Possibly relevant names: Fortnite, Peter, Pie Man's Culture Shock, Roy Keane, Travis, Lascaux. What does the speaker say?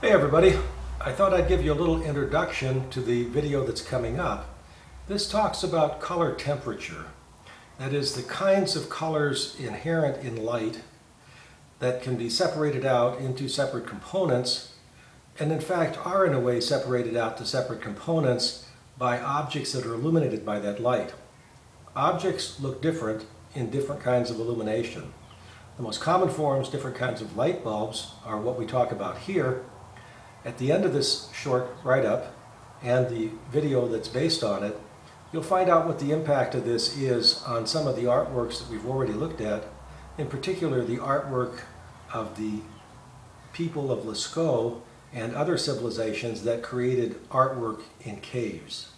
Hey everybody, I thought I'd give you a little introduction to the video that's coming up. This talks about color temperature, that is the kinds of colors inherent in light that can be separated out into separate components, and in fact are in a way separated out to separate components by objects that are illuminated by that light. Objects look different in different kinds of illumination. The most common forms, different kinds of light bulbs, are what we talk about here. At the end of this short write-up and the video that's based on it, you'll find out what the impact of this is on some of the artworks that we've already looked at, in particular the artwork of the people of Lascaux and other civilizations that created artwork in caves.